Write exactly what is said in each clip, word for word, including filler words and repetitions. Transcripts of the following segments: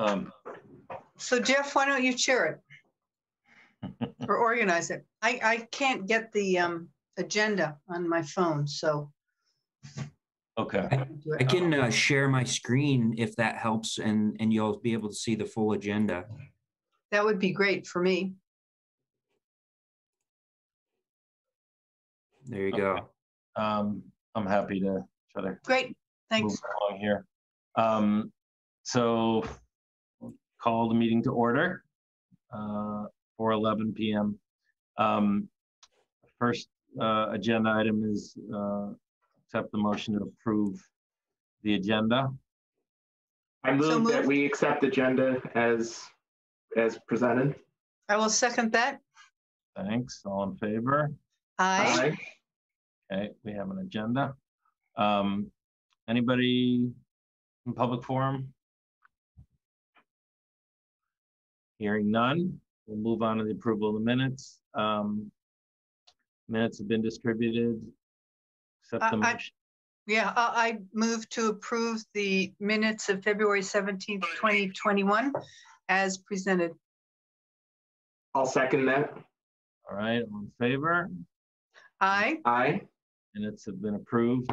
Um, so Jeff, why don't you chair it or organize it? I, I can't get the um, agenda on my phone, so. Okay. I, I can uh, share my screen if that helps, and, and you'll be able to see the full agenda. That would be great for me. There you okay. go. Um, I'm happy to try to Great. Thanks. move along here. Um, so we'll call the meeting to order uh, for eleven p m Um, first uh, agenda item is uh, accept the motion to approve the agenda. I move so moved. that we accept the agenda as as presented. I will second that. Thanks. All in favor? Aye. Aye. Okay, we have an agenda. Um, anybody in public forum? Hearing none, we'll move on to the approval of the minutes. Um, minutes have been distributed. Accept the motion. I, yeah, I, I move to approve the minutes of February seventeenth, twenty twenty-one. As presented. I'll second that. All right, all in favor? Aye. Aye. Minutes have been approved.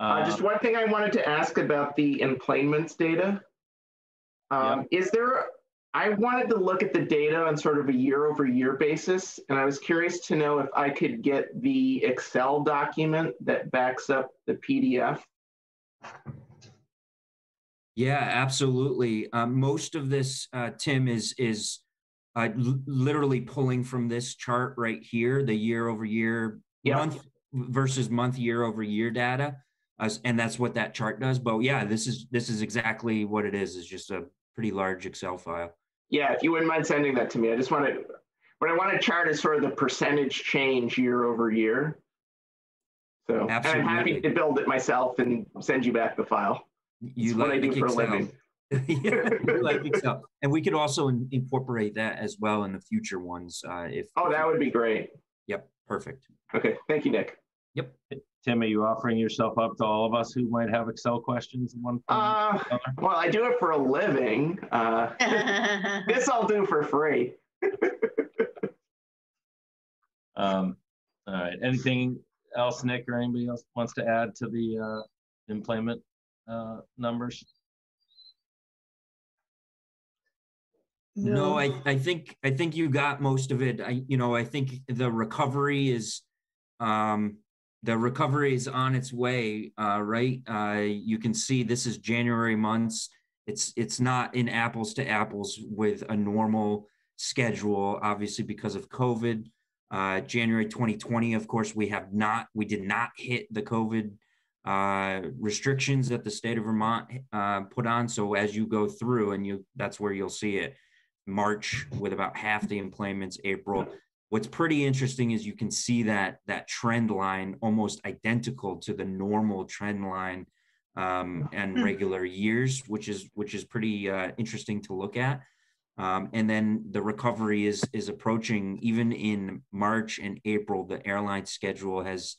Uh, uh, just one thing I wanted to ask about the emplanements data. Um, yeah. Is there, I wanted to look at the data on sort of a year over year basis, and I was curious to know if I could get the Excel document that backs up the P D F. Yeah, absolutely. Um, most of this, uh, Tim, is is uh, literally pulling from this chart right here, the year over year, yeah. month versus month, year over year data, uh, and that's what that chart does. But yeah, this is this is exactly what it is. It's just a pretty large Excel file. Yeah, if you wouldn't mind sending that to me, I just want to. What I want to chart is sort of the percentage change year over year. So and I'm happy to build it myself and send you back the file. You like, what I do for a living. yeah, you like Excel. And we could also in, incorporate that as well in the future ones. Uh, if Oh, that would be great. Yep, perfect. Okay, thank you, Nick. Yep. Tim, are you offering yourself up to all of us who might have Excel questions? In one uh, well, I do it for a living. Uh, this I'll do for free. um, all right, anything else, Nick, or anybody else wants to add to the uh, employment? Uh, numbers? No, no I, I think I think you got most of it. I you know I think the recovery is um, the recovery is on its way, uh, right? Uh, you can see this is January months. It's it's not in apples to apples with a normal schedule, obviously because of COVID. Uh, January twenty twenty, of course, we have not we did not hit the COVID uh restrictions that the state of Vermont uh put on. So as you go through, and you that's where you'll see it, March with about half the employments, April. What's pretty interesting is you can see that that trend line almost identical to the normal trend line um and regular years, which is which is pretty uh interesting to look at. Um and then the recovery is is approaching. Even in March and April, the airline schedule has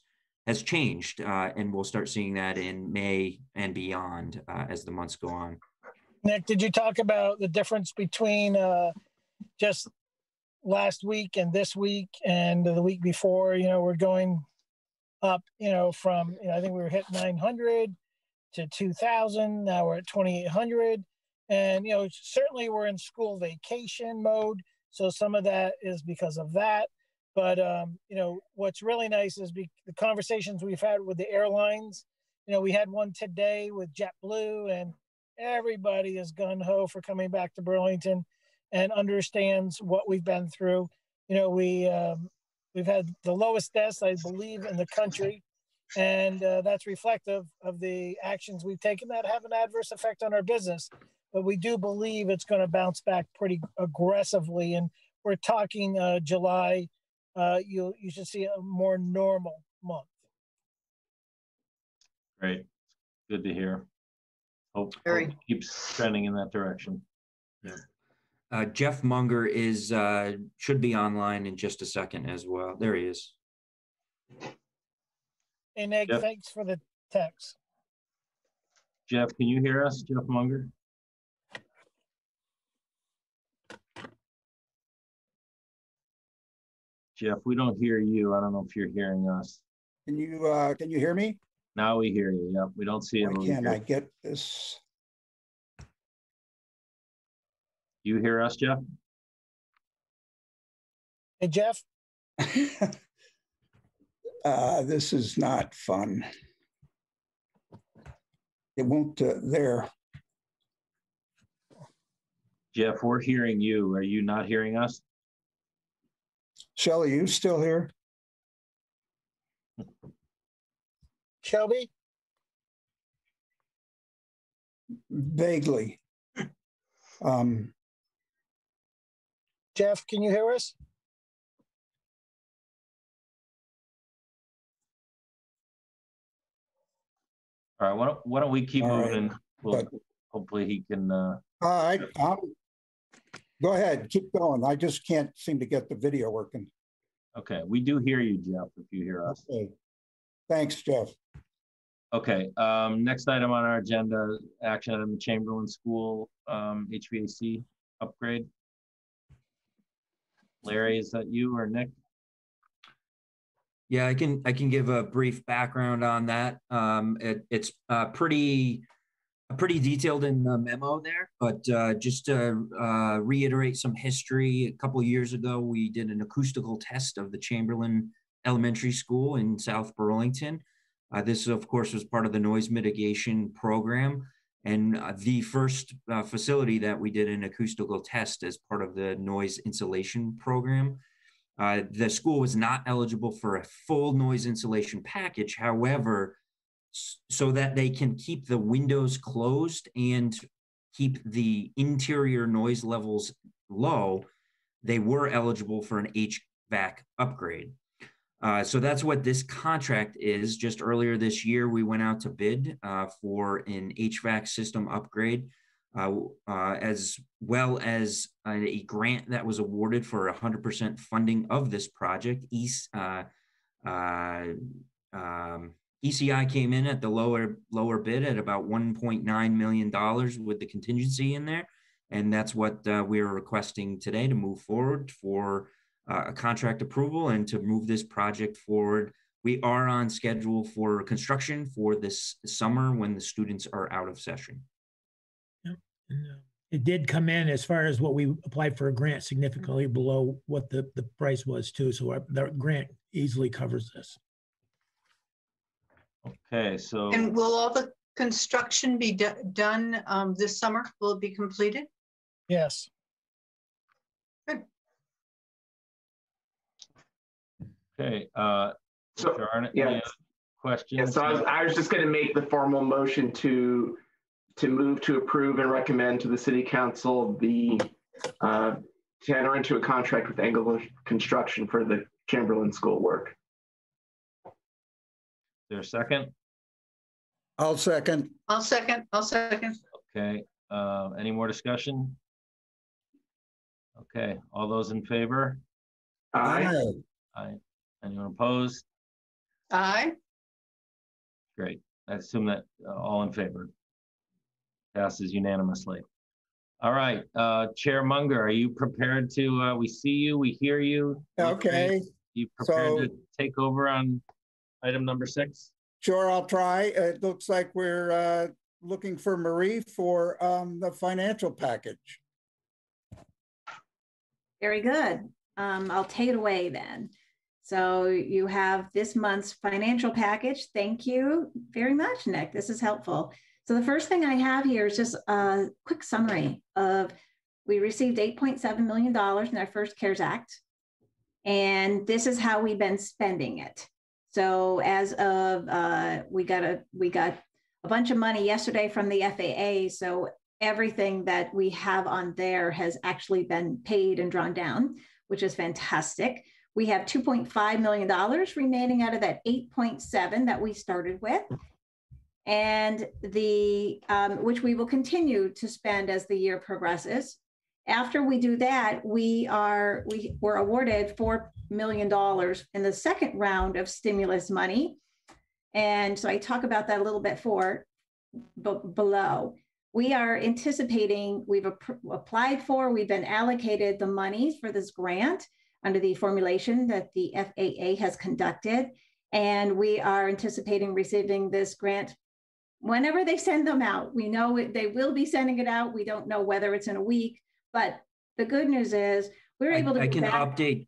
has changed, uh, and we'll start seeing that in May and beyond uh, as the months go on. Nick, did you talk about the difference between uh, just last week and this week and the week before? You know, we're going up, you know, from, you know, I think we were hit nine hundred to two thousand, now we're at twenty-eight hundred. And, you know, certainly we're in school vacation mode, so some of that is because of that. But, um, you know, what's really nice is be the conversations we've had with the airlines. You know, we had one today with JetBlue, and everybody is gung-ho for coming back to Burlington and understands what we've been through. You know, we, um, we've had the lowest deaths, I believe, in the country, and uh, that's reflective of the actions we've taken that have an adverse effect on our business. But we do believe it's going to bounce back pretty aggressively, and we're talking uh, July. Uh, you you should see a more normal month. Great, good to hear. Hope, hope it keeps trending in that direction. Yeah. Uh, Jeff Munger is uh, should be online in just a second as well. There he is. Hey Nick, Jeff, thanks for the text. Jeff, can you hear us, Jeff Munger? Jeff, we don't hear you. I don't know if you're hearing us. Can you uh, can you hear me? Now we hear you. Yeah, we don't see you. Why can't I get this? You hear us, Jeff? Hey, Jeff. uh, this is not fun. It won't uh, there. Jeff, we're hearing you. Are you not hearing us? Shelly, you still here? Shelby? Vaguely. Um, Jeff, can you hear us? All right, why don't, why don't we keep All moving? Right. We'll, but, hopefully he can... Uh, all right, um, go ahead, keep going. I just can't seem to get the video working. Okay, we do hear you, Jeff, if you hear us. Okay. Thanks, Jeff. Okay, um, next item on our agenda, action item, Chamberlain School um, H V A C upgrade. Larry, is that you or Nick? Yeah, I can I can give a brief background on that. Um, it, it's uh, pretty pretty detailed in the memo there, but uh, just to uh, reiterate some history, a couple of years ago, we did an acoustical test of the Chamberlain Elementary School in South Burlington. Uh, this, of course, was part of the noise mitigation program and uh, the first uh, facility that we did an acoustical test as part of the noise insulation program. Uh, the school was not eligible for a full noise insulation package. However, so that they can keep the windows closed and keep the interior noise levels low, they were eligible for an H V A C upgrade. Uh, so that's what this contract is. Just earlier this year, we went out to bid uh, for an H V A C system upgrade, uh, uh, as well as a grant that was awarded for one hundred percent funding of this project. East, uh, uh, um, E C I came in at the lower, lower bid at about one point nine million dollars with the contingency in there. And that's what uh, we're requesting today to move forward for Uh, a contract approval and to move this project forward. We are on schedule for construction for this summer when the students are out of session. Yep. And, uh, it did come in as far as what we applied for a grant significantly below what the, the price was too. So our, the grant easily covers this. Okay, so. And will all the construction be do done um, this summer? Will it be completed? Yes. Good. Okay, uh, so, there aren't yeah. any questions? Yeah, so I was, I was just going to make the formal motion to to move to approve and recommend to the City Council the uh, to enter into a contract with Engel Construction for the Chamberlain School work. Is there a second? I'll second. I'll second. I'll second. Okay, uh, any more discussion? Okay, all those in favor? Aye. Aye. Aye. Anyone opposed? Aye. Great. I assume that uh, all in favor. Passes unanimously. All right. Uh, Chair Munger, are you prepared to, uh, we see you, we hear you. Okay. You, you prepared so, to take over on item number six? Sure, I'll try. It looks like we're uh, looking for Marie for um, the financial package. Very good. Um, I'll take it away then. So you have this month's financial package. Thank you very much, Nick. This is helpful. So the first thing I have here is just a quick summary of we received eight point seven million dollars in our first CARES Act, and this is how we've been spending it. So as of uh, we got a we got a bunch of money yesterday from the F A A. So everything that we have on there has actually been paid and drawn down, which is fantastic. We have two point five million dollars remaining out of that eight point seven that we started with, and the um, which we will continue to spend as the year progresses. After we do that, we are we were awarded four million dollars in the second round of stimulus money, and so I talk about that a little bit for below. We are anticipating we've ap applied for, we've been allocated the monies for this grant. under the formulation that the F A A has conducted. And we are anticipating receiving this grant whenever they send them out. We know it, they will be sending it out. We don't know whether it's in a week, but the good news is we're able I, to- I can back. update.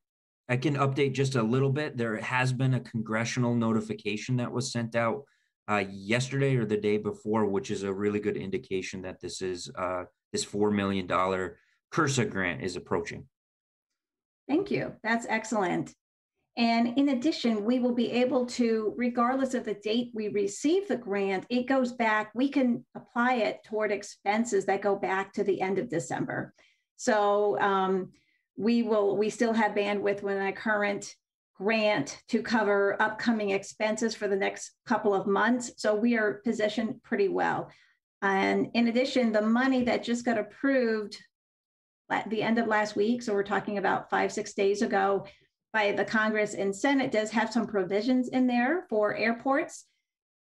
I can update just a little bit. There has been a congressional notification that was sent out uh, yesterday or the day before, which is a really good indication that this is uh, this four million dollars CURSA grant is approaching. Thank you. That's excellent. And in addition, we will be able to, regardless of the date we receive the grant, it goes back, we can apply it toward expenses that go back to the end of December. So um, we will, we still have bandwidth within our current grant to cover upcoming expenses for the next couple of months. So we are positioned pretty well. And in addition, the money that just got approved at the end of last week, so we're talking about five, six days ago, by the Congress and Senate does have some provisions in there for airports.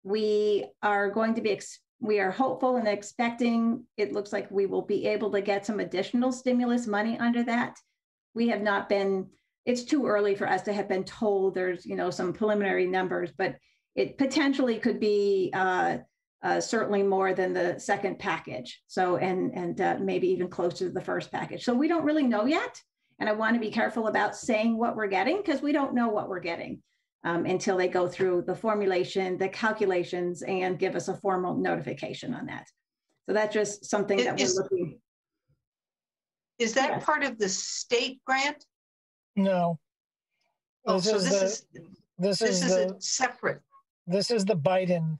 We are going to be, ex- we are hopeful and expecting, it looks like we will be able to get some additional stimulus money under that. We have not been, it's too early for us to have been told there's, you know, some preliminary numbers, but it potentially could be uh, uh, certainly more than the second package. So, and, and uh, maybe even closer to the first package. So we don't really know yet. And I want to be careful about saying what we're getting because we don't know what we're getting um, until they go through the formulation, the calculations, and give us a formal notification on that. So that's just something that is, we're looking. Is that yes. part of the state grant? No. Oh, this so is this the, is this, this is, is the, a separate. This is the Biden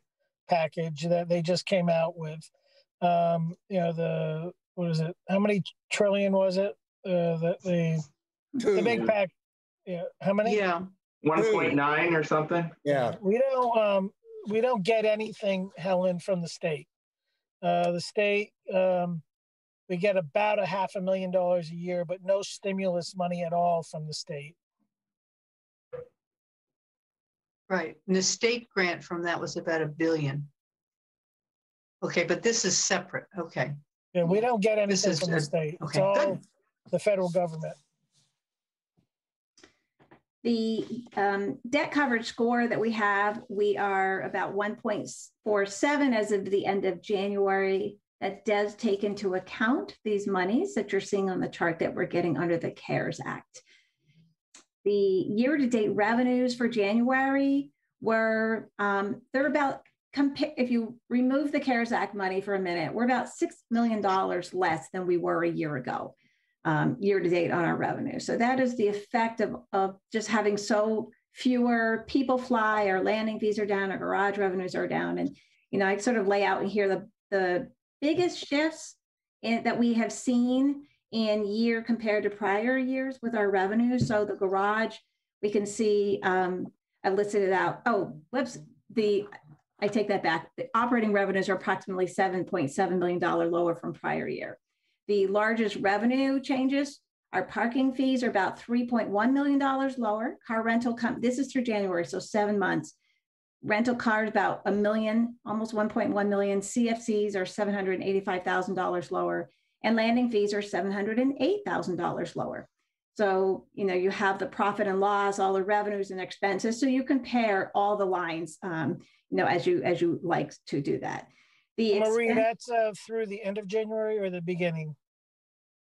package that they just came out with. Um, you know the what is it? How many trillion was it? Uh, the, the, the big pack, yeah. How many? Yeah, one point nine or something. Yeah, we don't um, we don't get anything, Helen, from the state. Uh, the state um, we get about a half a million dollars a year, but no stimulus money at all from the state. Right, and the state grant from that was about a billion. Okay, but this is separate. Okay. Yeah, we don't get anything is, from the state. Okay. So, good. The federal government. The um, debt coverage score that we have, we are about one point four seven as of the end of January. That does take into account these monies that you're seeing on the chart that we're getting under the CARES Act. The year-to-date revenues for January were, um, they're about, if you remove the CARES Act money for a minute, we're about six million dollars less than we were a year ago. Um, year to date on our revenue. So that is the effect of, of just having so fewer people fly, our landing fees are down, our garage revenues are down. And, you know, I sort of lay out in here the, the biggest shifts in, that we have seen in year compared to prior years with our revenue. So the garage, we can see, um, I listed it out. Oh, whoops, the, I take that back. The operating revenues are approximately seven point seven million dollars lower from prior year. The largest revenue changes, our parking fees are about three point one million dollars lower. Car rental, com- this is through January, so seven months. Rental cars about a million, almost one point one million. C F Cs are seven hundred eighty-five thousand dollars lower, and landing fees are seven hundred eight thousand dollars lower. So, you know, you have the profit and loss, all the revenues and expenses. So you compare all the lines, um, you know, as you as you like to do that. The Marie, extent- that's uh, through the end of January or the beginning?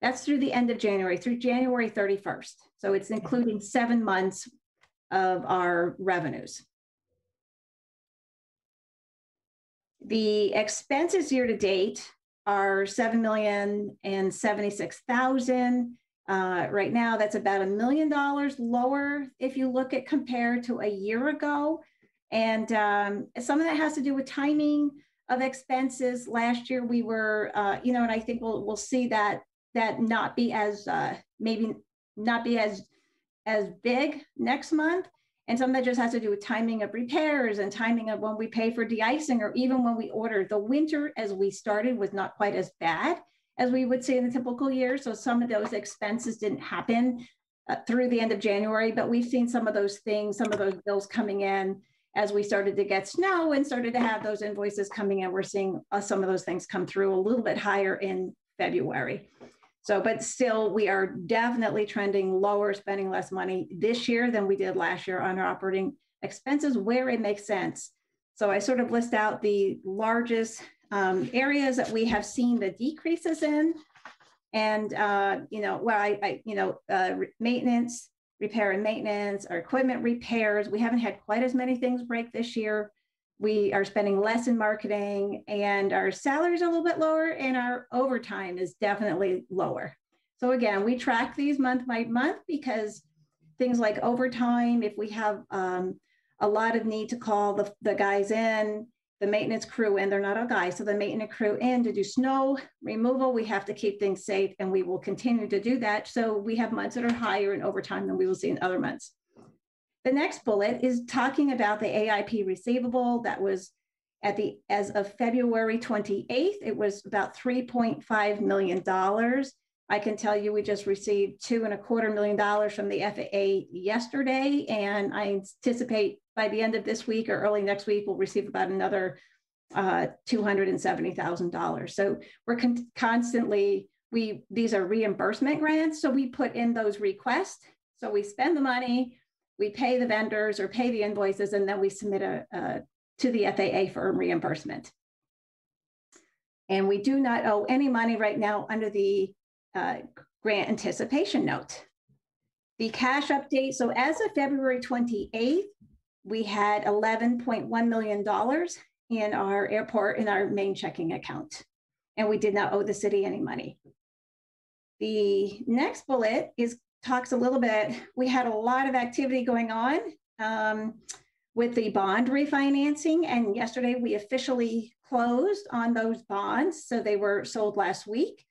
That's through the end of January, through January thirty-first. So it's including seven months of our revenues. The expenses year to date are seven million seventy-six thousand dollars. Uh, right now, that's about a million dollars lower if you look at compared to a year ago. And um, some of that has to do with timing of expenses. Last year we were, uh, you know, and I think we'll we'll see that that not be as uh, maybe not be as as big next month, and some of that just has to do with timing of repairs and timing of when we pay for de-icing or even when we order. The winter as we started was not quite as bad as we would see in a typical year, so some of those expenses didn't happen uh, through the end of January, but we've seen some of those things, some of those bills coming in. As we started to get snow and started to have those invoices coming in, we're seeing uh, some of those things come through a little bit higher in February. So, but still, we are definitely trending lower, spending less money this year than we did last year on our operating expenses where it makes sense. So I sort of list out the largest um, areas that we have seen the decreases in. And, uh, you know, well, I, I you know, uh, maintenance, repair and maintenance, our equipment repairs. We haven't had quite as many things break this year. We are spending less in marketing, and our salaries are a little bit lower, and our overtime is definitely lower. So again, we track these month by month because things like overtime, if we have um, a lot of need to call the, the guys in, the maintenance crew in, they're not all guys, so the maintenance crew in to do snow removal, we have to keep things safe, and we will continue to do that. So we have months that are higher in overtime than we will see in other months. The next bullet is talking about the A I P receivable that was at the, as of February twenty-eighth, it was about three point five million dollars. I can tell you we just received two and a quarter million dollars from the F A A yesterday, and I anticipate by the end of this week or early next week, we'll receive about another uh, two hundred seventy thousand dollars. So we're con constantly, we these are reimbursement grants, so we put in those requests. So we spend the money, we pay the vendors or pay the invoices, and then we submit a, a, to the F A A for reimbursement. And we do not owe any money right now under the uh, grant anticipation note. The cash update, so as of February twenty-eighth, we had eleven point one million dollars in our airport, in our main checking account, and we did not owe the city any money. The next bullet is talks a little bit, we had a lot of activity going on um, with the bond refinancing, and yesterday we officially closed on those bonds. So they were sold last week,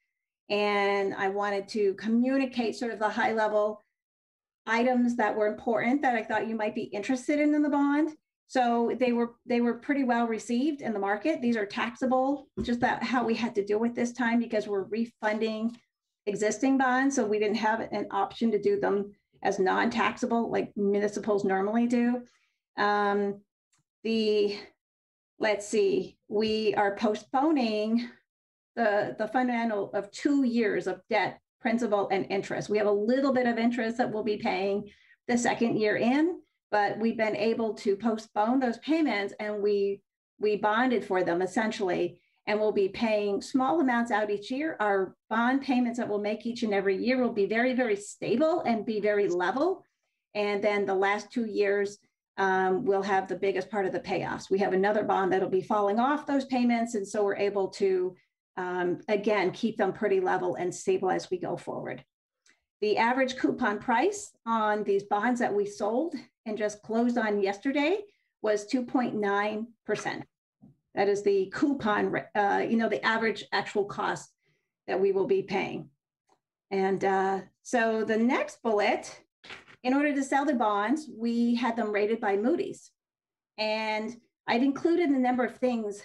and I wanted to communicate sort of the high level items that were important that I thought you might be interested in in the bond. So they were they were pretty well received in the market. These are taxable, just that how we had to deal with this time because we're refunding existing bonds, so we didn't have an option to do them as non-taxable like municipals normally do. Um, the, let's see, we are postponing the, the fundamental of two years of debt, principal and interest. We have a little bit of interest that we'll be paying the second year in, but we've been able to postpone those payments, and we, we bonded for them essentially. And we'll be paying small amounts out each year. Our bond payments that we'll make each and every year will be very, very stable and be very level. And then the last two years, um, we'll have the biggest part of the payoffs. We have another bond that'll be falling off those payments. And so we're able to, um, again, keep them pretty level and stable as we go forward. The average coupon price on these bonds that we sold and just closed on yesterday was two point nine percent. That is the coupon, uh, you know, the average actual cost that we will be paying. And uh, so the next bullet, in order to sell the bonds, we had them rated by Moody's. And I've included a number of things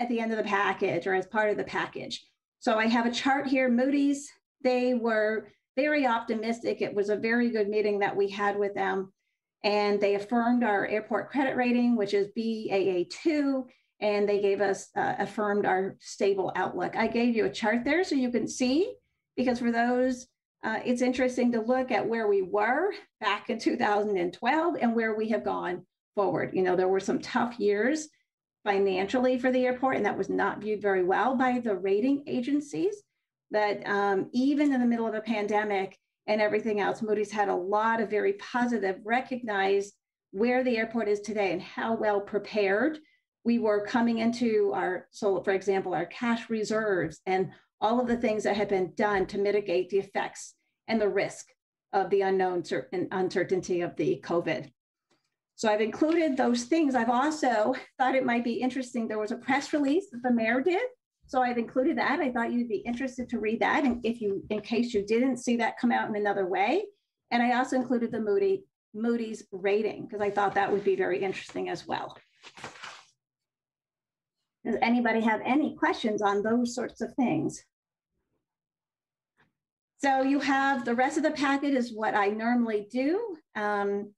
at the end of the package or as part of the package. So I have a chart here, Moody's. They were very optimistic. It was a very good meeting that we had with them. And they affirmed our airport credit rating, which is B A A two. And they gave us, uh, affirmed our stable outlook. I gave you a chart there so you can see, because for those, uh, it's interesting to look at where we were back in two thousand twelve and where we have gone forward. You know, there were some tough years financially for the airport, and that was not viewed very well by the rating agencies. But um, even in the middle of a pandemic and everything else, Moody's had a lot of very positive, recognized where the airport is today and how well prepared we were coming into our, so for example, our cash reserves and all of the things that had been done to mitigate the effects and the risk of the unknown and uncertainty of the COVID. So I've included those things. I've also thought it might be interesting. There was a press release that the mayor did. So I've included that. I thought you'd be interested to read that, and if you, in case you didn't see that come out in another way. And I also included the Moody, Moody's rating, because I thought that would be very interesting as well. Does anybody have any questions on those sorts of things? So you have the rest of the packet is what I normally do. Um,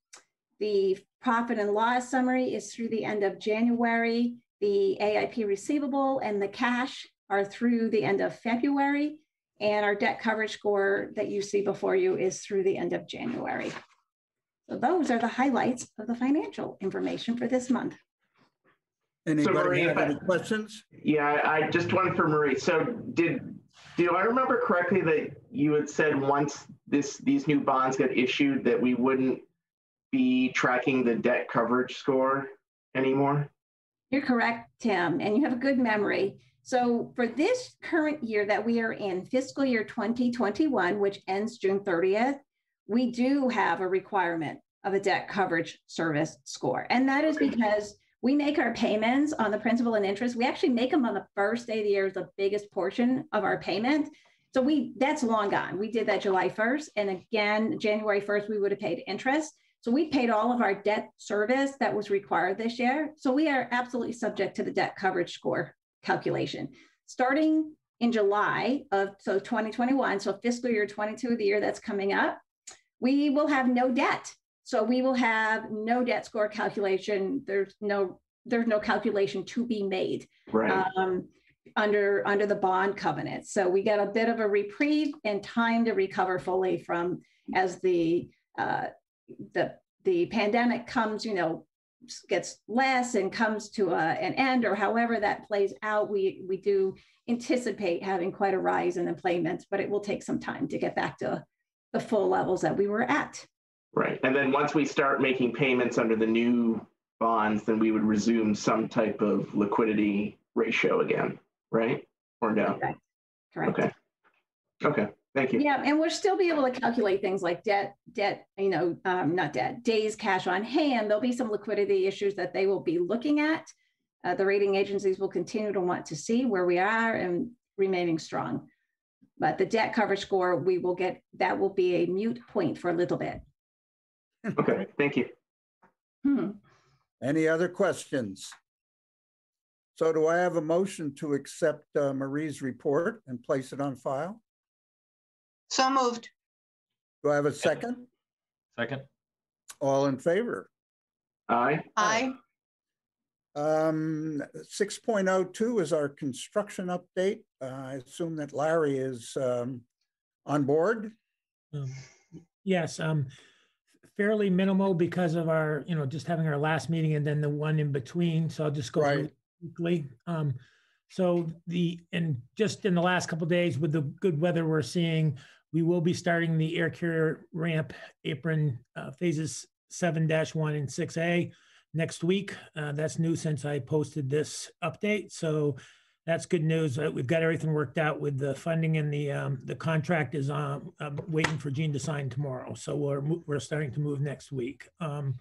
the profit and loss summary is through the end of January. The A I P receivable and the cash are through the end of February. And our debt coverage score that you see before you is through the end of January. So those are the highlights of the financial information for this month. Anybody so Marie, have any questions? Yeah, I just one for Marie. So did, do I remember correctly that you had said once this these new bonds get issued that we wouldn't be tracking the debt coverage score anymore? You're correct, Tim, and you have a good memory. So for this current year that we are in, fiscal year twenty twenty-one, which ends June thirtieth, we do have a requirement of a debt coverage service score. And that is because we make our payments on the principal and interest. We actually make them on the first day of the year, is the biggest portion of our payment. So we that's long gone. We did that July first. And again, January first, we would have paid interest. So we paid all of our debt service that was required this year. So we are absolutely subject to the debt coverage score calculation. Starting in July of so twenty twenty-one, so fiscal year twenty-two, the year that's coming up, we will have no debt. So we will have no debt score calculation. There's no there's no calculation to be made right. um, under under the bond covenant. So we got a bit of a reprieve and time to recover fully from as the uh, the the pandemic comes, you know, gets less and comes to a, an end, or however that plays out. We we do anticipate having quite a rise in the payments, but it will take some time to get back to the full levels that we were at. Right. And then once we start making payments under the new bonds, then we would resume some type of liquidity ratio again, right? Or no? Correct. Correct. Okay. Okay. Thank you. Yeah, and we'll still be able to calculate things like debt, debt, you know, um, not debt, days cash on hand. There'll be some liquidity issues that they will be looking at. Uh, the rating agencies will continue to want to see where we are and remaining strong. But the debt coverage score, we will get, that will be a moot point for a little bit. Okay, thank you. Hmm. Any other questions? So do I have a motion to accept uh, Marie's report and place it on file? So moved. Do I have a second? Second. All in favor? Aye. Aye. Um, six point oh two is our construction update. Uh, I assume that Larry is um, on board. Um, yes, um, fairly minimal because of our, you know, just having our last meeting and then the one in between. So I'll just go right. quickly. Um, so the, and just in the last couple of days with the good weather we're seeing, we will be starting the air carrier ramp apron uh, phases seven dash one and six A next week. Uh, that's new since I posted this update. So that's good news. Uh, we've got everything worked out with the funding, and the um, the contract is um, uh, waiting for Gene to sign tomorrow. So we're, we're starting to move next week. Um,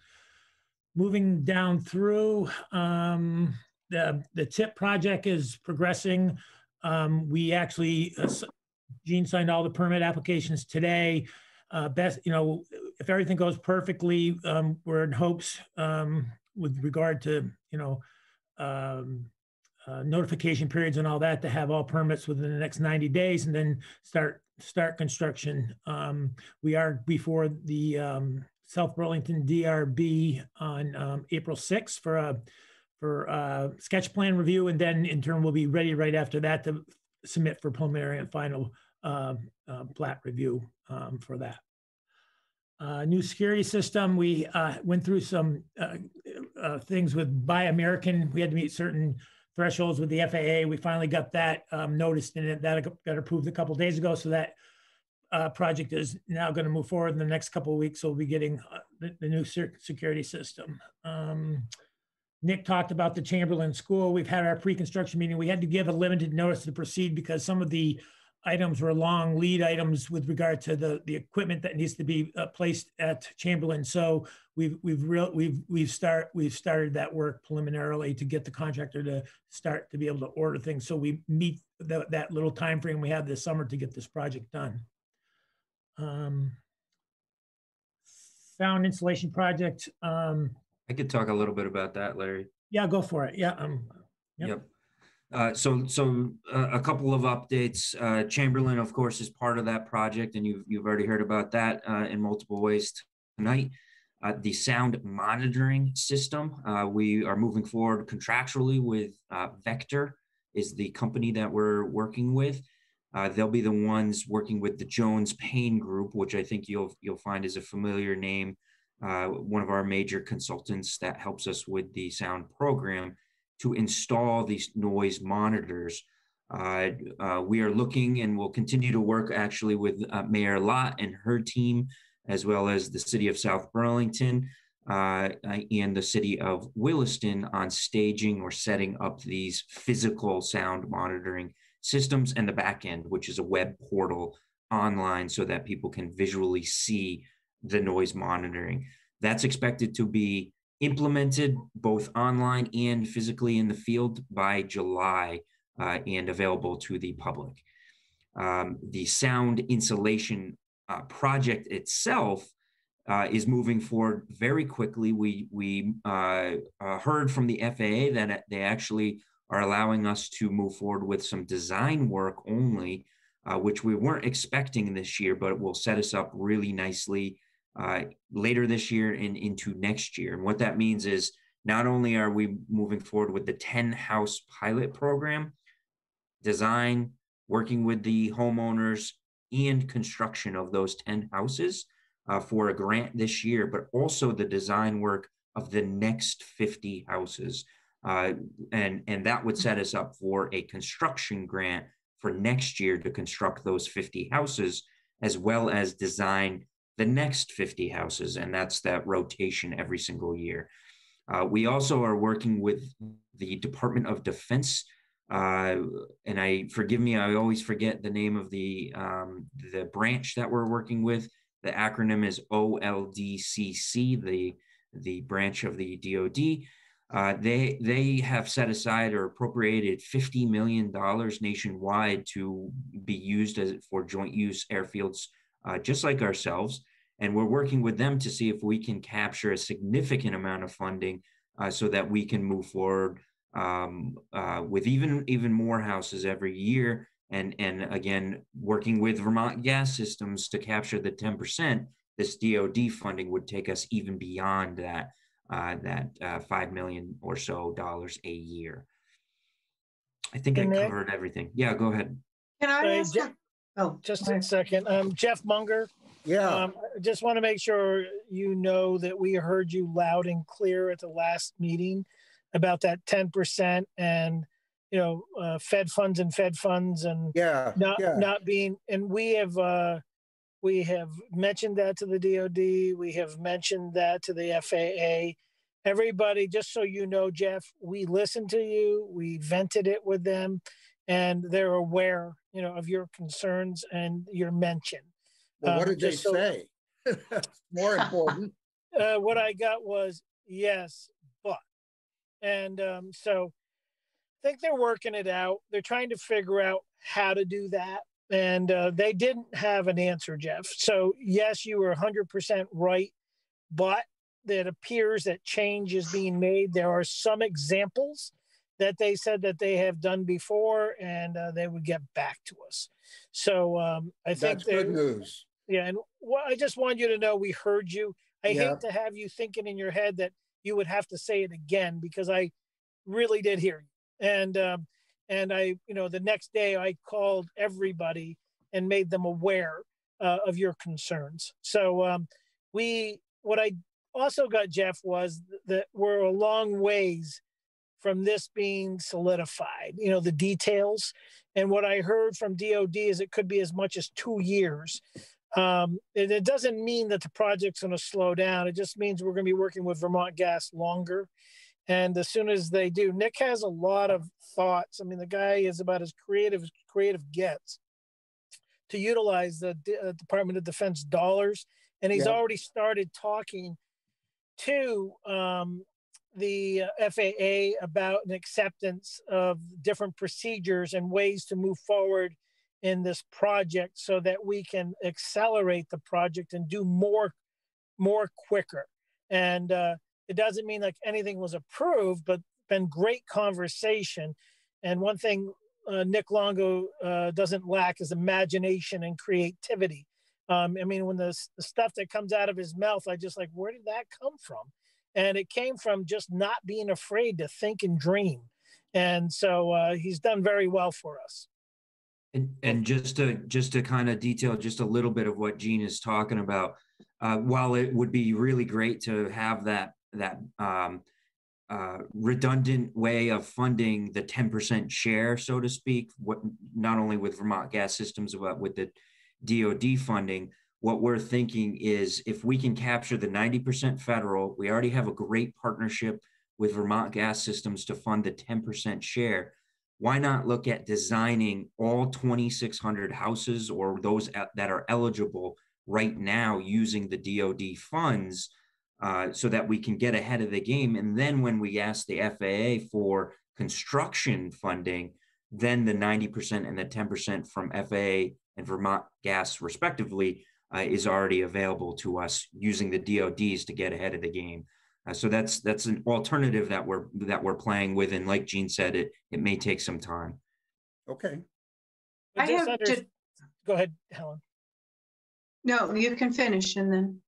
moving down through, um, the, the TIP project is progressing. Um, we actually, uh, Gene signed all the permit applications today. Uh, best, you know, if everything goes perfectly, um, we're in hopes um, with regard to, you know, um, uh, notification periods and all that, to have all permits within the next ninety days and then start start construction. Um, we are before the um, South Burlington D R B on um, April sixth for a for uh, sketch plan review, and then in turn we'll be ready right after that to submit for preliminary and final uh, uh, plat review um, for that. Uh, new security system, we uh, went through some uh, uh, things with Buy American. We had to meet certain thresholds with the F A A. We finally got that um, noticed, and it, that got approved a couple of days ago, so that uh, project is now gonna move forward in the next couple of weeks. So we'll be getting uh, the, the new security system. Um, Nick talked about the Chamberlain School. We've had our pre-construction meeting. We had to give a limited notice to proceed because some of the items were long lead items with regard to the, the equipment that needs to be uh, placed at Chamberlain. So we've we've real we've we've start we've started that work preliminarily to get the contractor to start to be able to order things. So we meet the, that little time frame we have this summer to get this project done. Um, sound installation project. Um, I could talk a little bit about that, Larry. Yeah, go for it. Yeah. Um, yep. yep. Uh, so, so uh, a couple of updates. Uh, Chamberlain, of course, is part of that project, and you've you've already heard about that uh, in multiple ways tonight. Uh, the sound monitoring system. Uh, we are moving forward contractually with uh, Vector, is the company that we're working with. Uh, they'll be the ones working with the Jones Payne Group, which I think you'll you'll find is a familiar name. Uh, one of our major consultants that helps us with the sound program to install these noise monitors. Uh, uh, we are looking and will continue to work actually with uh, Mayor Lott and her team, as well as the city of South Burlington uh, and the city of Williston on staging or setting up these physical sound monitoring systems and the back end, which is a web portal online so that people can visually see the noise monitoring. That's expected to be implemented both online and physically in the field by July uh, and available to the public. Um, the sound insulation uh, project itself uh, is moving forward very quickly. We, we uh, uh, heard from the F A A that they actually are allowing us to move forward with some design work only, uh, which we weren't expecting this year, but it will set us up really nicely uh, later this year and into next year. And what that means is not only are we moving forward with the ten house pilot program, design, working with the homeowners and construction of those ten houses uh, for a grant this year, but also the design work of the next fifty houses. Uh, and, and that would set us up for a construction grant for next year to construct those fifty houses, as well as design the next fifty houses. And that's that rotation every single year. Uh, we also are working with the Department of Defense. Uh, and I forgive me, I always forget the name of the, um, the branch that we're working with. The acronym is O L D C C, the, the branch of the D O D. Uh, they, they have set aside or appropriated fifty million dollars nationwide to be used as, for joint use airfields, uh, just like ourselves. And we're working with them to see if we can capture a significant amount of funding uh, so that we can move forward um, uh, with even, even more houses every year. And, and again, working with Vermont Gas Systems to capture the ten percent, this D O D funding would take us even beyond that. Uh, that uh, five million or so dollars a year. I think and I covered there, everything. Yeah, go ahead. Can I uh, ask Je- oh, just a second, um, Jeff Munger. Yeah, um, I just want to make sure you know that we heard you loud and clear at the last meeting about that ten percent and you know uh, Fed funds and Fed funds and yeah, not yeah. not being and we have. Uh, We have mentioned that to the D O D. We have mentioned that to the F A A. Everybody, just so you know, Jeff, we listened to you. We vented it with them, and they're aware, you know, of your concerns and your mention. Well, what did um, they so, say? More important. Uh, what I got was yes, but, and um, so I think they're working it out. They're trying to figure out how to do that. And uh, they didn't have an answer, Jeff. So yes, you were one hundred percent right, but it appears that change is being made. There are some examples that they said that they have done before, and uh, they would get back to us. So um, I think that's good news. Yeah, and well, I just wanted you to know we heard you. I yeah. hate to have you thinking in your head that you would have to say it again because I really did hear you. And um, And I, you know, the next day I called everybody and made them aware uh, of your concerns. So um, we, what I also got, Jeff, was that we're a long ways from this being solidified, you know, the details. And what I heard from D O D is it could be as much as two years. Um, and it doesn't mean that the project's going to slow down. It just means we're going to be working with Vermont Gas longer. And as soon as they do, Nick has a lot of thoughts. I mean, the guy is about as creative as creative gets to utilize the D- uh, Department of Defense dollars. And he's yeah. already started talking to um, the uh, F A A about an acceptance of different procedures and ways to move forward in this project so that we can accelerate the project and do more, more quicker. And, uh, it doesn't mean like anything was approved, but been great conversation. And one thing uh, Nick Longo uh, doesn't lack is imagination and creativity. Um, I mean, when the, the stuff that comes out of his mouth, I just like, where did that come from? And it came from just not being afraid to think and dream. And so uh, he's done very well for us. And, and just to just to kind of detail just a little bit of what Gene is talking about, uh, while it would be really great to have that that um, uh, redundant way of funding the ten percent share, so to speak, what, not only with Vermont Gas Systems, but with the D O D funding, what we're thinking is if we can capture the ninety percent federal, we already have a great partnership with Vermont Gas Systems to fund the ten percent share. Why not look at designing all twenty-six hundred houses or those that are eligible right now using the D O D funds uh, so that we can get ahead of the game? And then when we ask the F A A for construction funding, then the ninety percent and the ten percent from F A A and Vermont Gas respectively uh, is already available to us using the D O Ds to get ahead of the game. Uh, so that's that's an alternative that we're that we're playing with, and like Gene said, it it may take some time. Okay. I have to, go ahead, Helen. No, you can finish, and then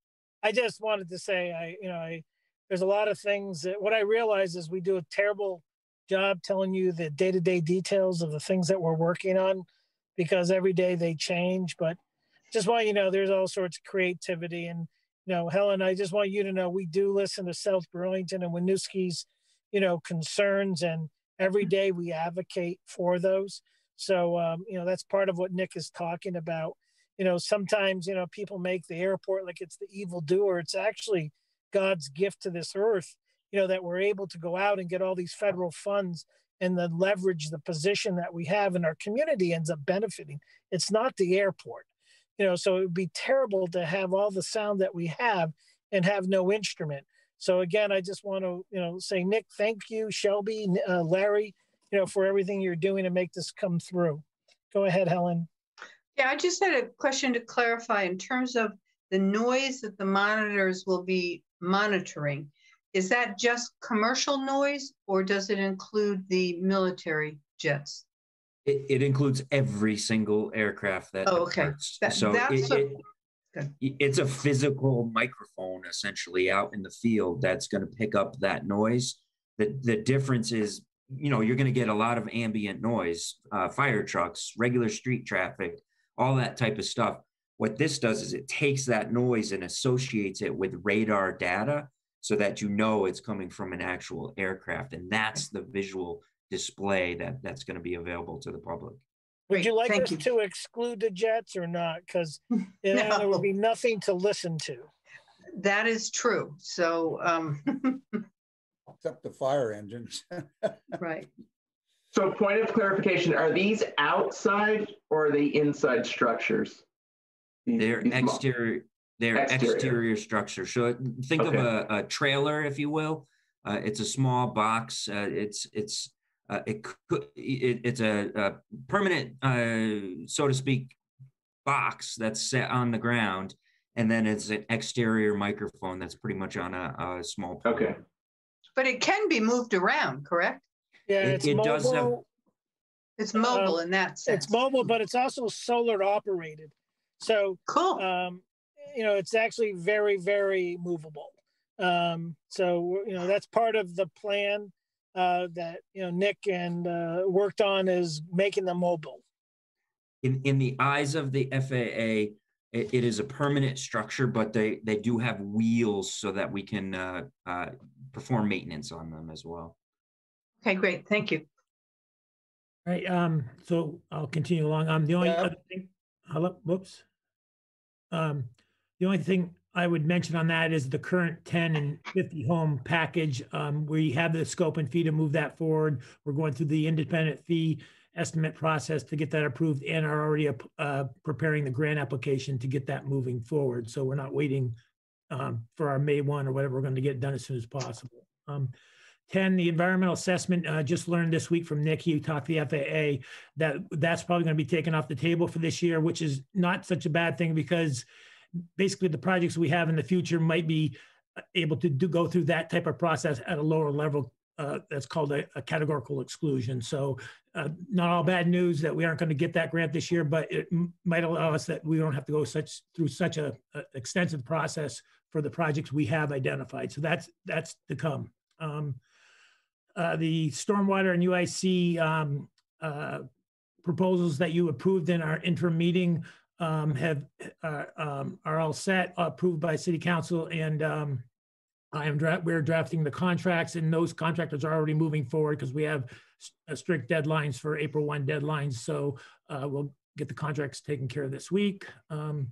I just wanted to say, I you know, I there's a lot of things that what I realize is we do a terrible job telling you the day-to-day details of the things that we're working on because every day they change. But just want you to know, there's all sorts of creativity and. You know, Helen, I just want you to know we do listen to South Burlington and Winooski's, you know, concerns, and every day we advocate for those. So, um, you know, that's part of what Nick is talking about. You know, sometimes, you know, people make the airport like it's the evildoer. It's actually God's gift to this earth, you know, that we're able to go out and get all these federal funds and then leverage the position that we have in our community ends up benefiting. It's not the airport. You know, so it would be terrible to have all the sound that we have and have no instrument. So again, I just want to, you know, say, Nick, thank you, Shelby, uh, Larry, you know, for everything you're doing to make this come through. Go ahead, Helen. Yeah, I just had a question to clarify in terms of the noise that the monitors will be monitoring. Is that just commercial noise, or does it include the military jets? It, it includes every single aircraft that oh, okay. That, so that's it, a, it, okay. It's a physical microphone essentially out in the field that's going to pick up that noise. The, the difference is, you know, you're going to get a lot of ambient noise, uh, fire trucks, regular street traffic, all that type of stuff. What this does is it takes that noise and associates it with radar data so that you know it's coming from an actual aircraft. And that's the visual display that that's going to be available to the public. Would you like us to exclude the jets or not? Because you know, no. There will be nothing to listen to. That is true. So, um... except the fire engines, right? So, point of clarification: are these outside or are they inside structures? They're these exterior. They're exterior. exterior structure. So, think okay. of a, a trailer, if you will. Uh, it's a small box. Uh, it's it's. Uh, it could, it, it's a, a permanent, uh, so to speak, box that's set on the ground, and then it's an exterior microphone that's pretty much on a, a small plane. Okay. But it can be moved around, correct? Yeah, it, it's it mobile. Does have, it's mobile um, in that sense. It's mobile, but it's also solar operated. So, cool. Um, you know, it's actually very, very movable. Um, so, you know, that's part of the plan. Uh, that you know Nick and uh, worked on is making them mobile. In in the eyes of the F A A, it, it is a permanent structure, but they they do have wheels so that we can uh, uh, perform maintenance on them as well. Okay, great, thank you. All right, um, so I'll continue along. Um, the only yeah. other thing, hello, whoops. Um, the only thing. I would mention on that is the current ten and fifty home package. Um, we have the scope and fee to move that forward. We're going through the independent fee estimate process to get that approved, and are already uh, preparing the grant application to get that moving forward. So we're not waiting um, for our May first or whatever. We're going to get it done as soon as possible. Um, ten, the environmental assessment, uh, just learned this week from Nick, he talked to the F A A, that that's probably going to be taken off the table for this year, which is not such a bad thing because basically the projects we have in the future might be able to do go through that type of process at a lower level. Uh, that's called a, a categorical exclusion. So uh, not all bad news that we aren't going to get that grant this year, but it m might allow us that we don't have to go such through such a, a extensive process for the projects we have identified. So that's that's to come. Um, uh, the stormwater and U I C um, uh, proposals that you approved in our interim meeting um, have uh, um, are all set, approved by City Council, and um, I am dra we're drafting the contracts, and those contractors are already moving forward because we have st strict deadlines for April first deadlines. So uh, we'll get the contracts taken care of this week. Um,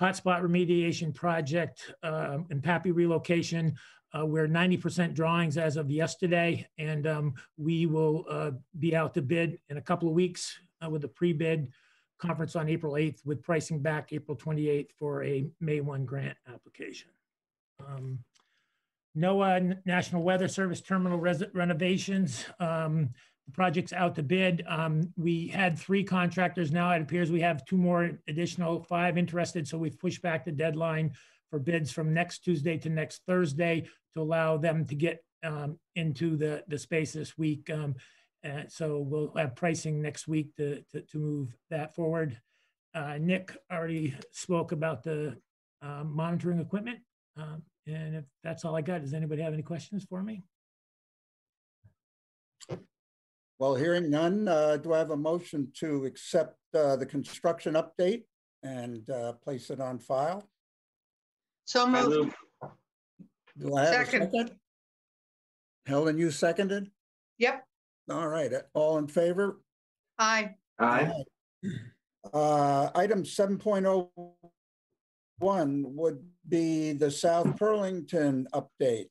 hotspot remediation project uh, and P A P I relocation. Uh, we're ninety percent drawings as of yesterday, and um, we will uh, be out to bid in a couple of weeks uh, with a pre-bid conference on April eighth with pricing back April twenty-eighth for a May first grant application. Um, NOAA, National Weather Service terminal renovations. Um, the project's out to bid. Um, we had three contractors. Now it appears we have two more additional, five interested, so we've pushed back the deadline for bids from next Tuesday to next Thursday to allow them to get um, into the, the space this week. Um, and so we'll have pricing next week to, to, to move that forward. Uh, Nick already spoke about the uh, monitoring equipment. Um, and if that's all I got, does anybody have any questions for me? Well, hearing none, uh, do I have a motion to accept uh, the construction update and uh, place it on file? So moved. Do I have second. a second? Helen, you seconded? Yep. All right. All in favor? Aye. Aye. Aye. Uh, item seven point oh one would be the South Burlington update.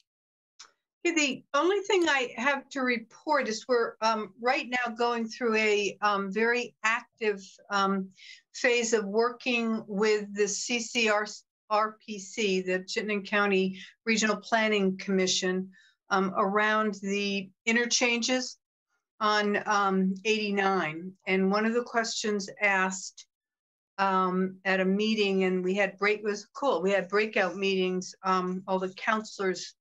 Hey, the only thing I have to report is we're um, right now going through a um, very active um, phase of working with the C C R C. R P C, the Chittenden County Regional Planning Commission, um, around the interchanges on um, eighty-nine. And one of the questions asked um, at a meeting, and we had break, it was cool. We had breakout meetings. Um, all the counselors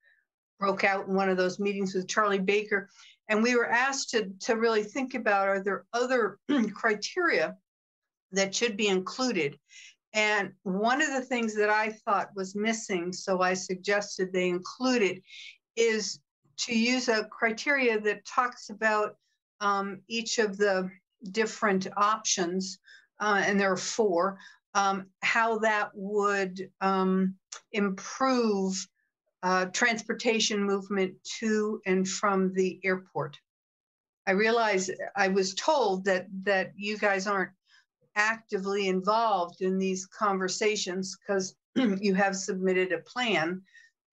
broke out in one of those meetings with Charlie Baker. And we were asked to, to really think about, are there other criteria that should be included? And one of the things that I thought was missing, so I suggested they include it, is to use a criteria that talks about um, each of the different options, uh, and there are four, um, how that would um, improve uh, transportation movement to and from the airport. I realize I was told that, that you guys aren't actively involved in these conversations because you have submitted a plan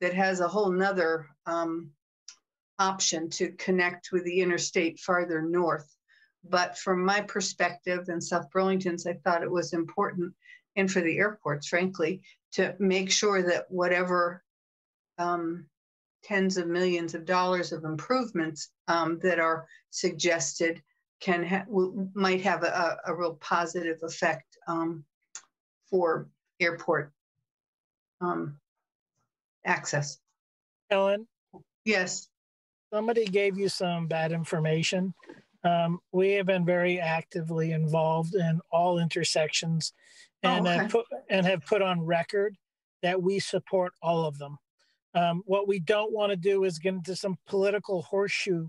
that has a whole nother um, option to connect with the interstate farther north. But from my perspective and South Burlington's, I thought it was important, and for the airports, frankly, to make sure that whatever um, tens of millions of dollars of improvements um, that are suggested can ha might have a, a real positive effect um, for airport um, access. Ellen? Yes. Somebody gave you some bad information. Um, we have been very actively involved in all intersections and, oh, okay. have, put, and have put on record that we support all of them. Um, what we don't want to do is get into some political horseshoe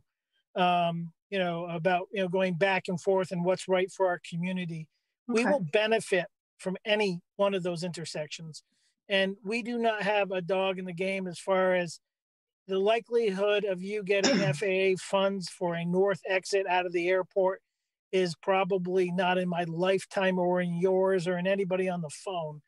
um, you know, about, you know, going back and forth and what's right for our community. Okay. We will benefit from any one of those intersections. And we do not have a dog in the game as far as the likelihood of you getting F A A funds for a north exit out of the airport is probably not in my lifetime or in yours or in anybody on the phone.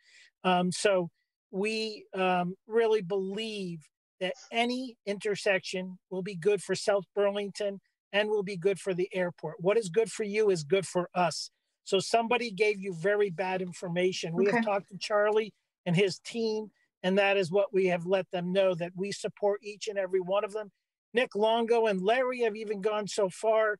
Um, so we um, really believe that any intersection will be good for South Burlington and will be good for the airport. What is good for you is good for us. So somebody gave you very bad information. We okay. have talked to Charlie and his team, and that is what we have let them know, that we support each and every one of them. Nick Longo and Larry have even gone so far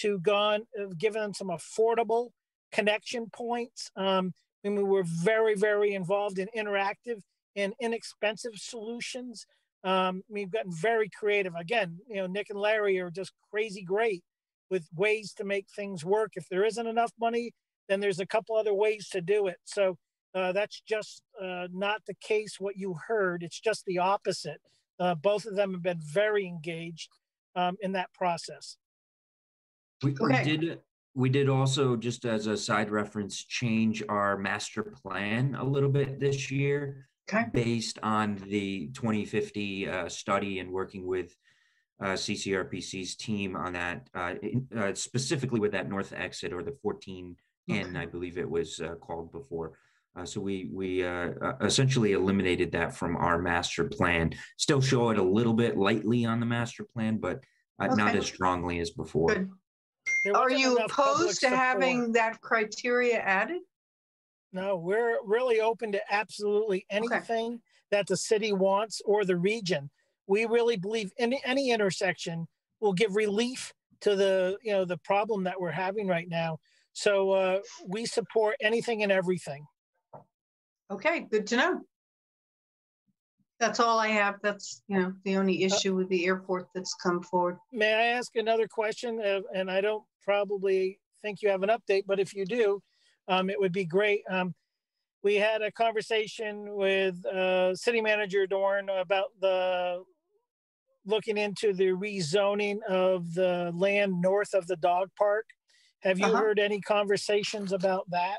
to gone, given them some affordable connection points. Um, I mean, we were very, very involved in interactive and inexpensive solutions. Um, we've gotten very creative. Again, you know, Nick and Larry are just crazy great with ways to make things work. If there isn't enough money, then there's a couple other ways to do it. So uh, that's just uh, not the case what you heard. It's just the opposite. Uh, both of them have been very engaged um, in that process. We, okay. we did We did also, just as a side reference, change our master plan a little bit this year, okay, based on the twenty fifty uh, study and working with uh, C C R P C's team on that, uh, in, uh, specifically with that north exit, or the fourteen N, okay, I believe it was uh, called before. Uh, so we we uh, essentially eliminated that from our master plan. Still show it a little bit lightly on the master plan, but uh, okay, not as strongly as before. Good. Are you opposed to having that criteria added? No, we're really open to absolutely anything, okay, that the city wants or the region. We really believe any any intersection will give relief to the you know the problem that we're having right now. So uh, we support anything and everything. Okay, good to know. That's all I have. That's, you know, the only issue with the airport that's come forward. May I ask another question? Uh, and I don't probably think you have an update, but if you do, um, it would be great. Um, we had a conversation with uh, City Manager Dorn about the looking into the rezoning of the land north of the dog park. Have you uh-huh. heard any conversations about that?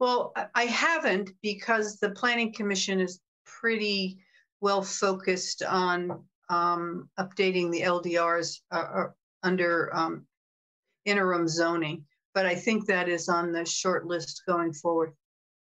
Well, I haven't, because the Planning Commission is pretty well focused on um, updating the L D Rs uh, under um, interim zoning, but I think that is on the short list going forward.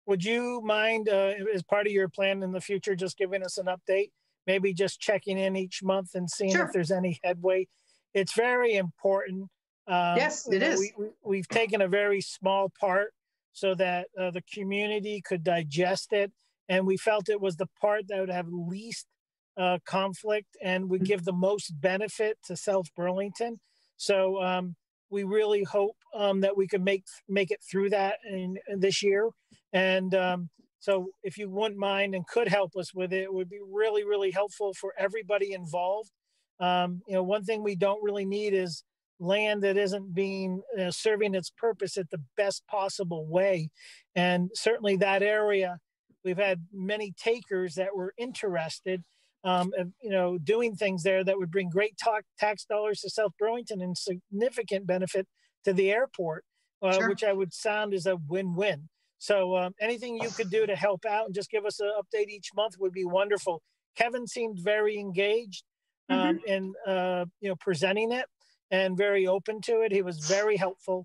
Would you mind, uh, as part of your plan in the future, just giving us an update, maybe just checking in each month and seeing sure. if there's any headway? It's very important. Um, yes, it is. We, we've taken a very small part so that uh, the community could digest it. And we felt it was the part that would have least uh, conflict and would give the most benefit to South Burlington. So um, we really hope um, that we can make make it through that in, in this year. And um, so if you wouldn't mind and could help us with it, it would be really, really helpful for everybody involved. Um, you know, one thing we don't really need is land that isn't being uh, serving its purpose at the best possible way. And certainly that area, we've had many takers that were interested, um, of, you know, doing things there that would bring great ta tax dollars to South Burlington and significant benefit to the airport, uh, sure. which I would sound as a win-win. So um, anything you could do to help out and just give us an update each month would be wonderful. Kevin seemed very engaged um, mm -hmm. in uh, you know presenting it and very open to it. He was very helpful,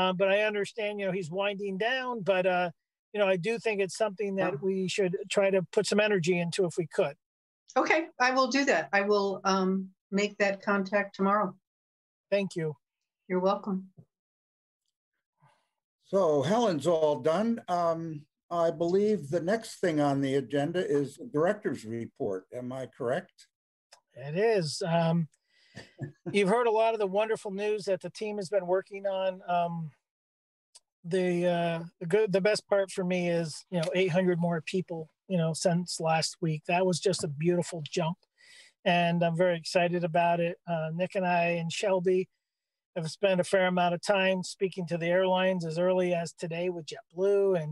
um, but I understand you know he's winding down, but. Uh, You know, I do think it's something that we should try to put some energy into if we could. Okay, I will do that. I will um, make that contact tomorrow. Thank you. You're welcome. So Helen's all done. Um, I believe the next thing on the agenda is the director's report. Am I correct? It is. Um, you've heard a lot of the wonderful news that the team has been working on. Um, The, uh, the good, the best part for me is, you know, eight hundred more people, you know, since last week. That was just a beautiful jump, and I'm very excited about it. Uh, Nick and I and Shelby have spent a fair amount of time speaking to the airlines as early as today with JetBlue, and,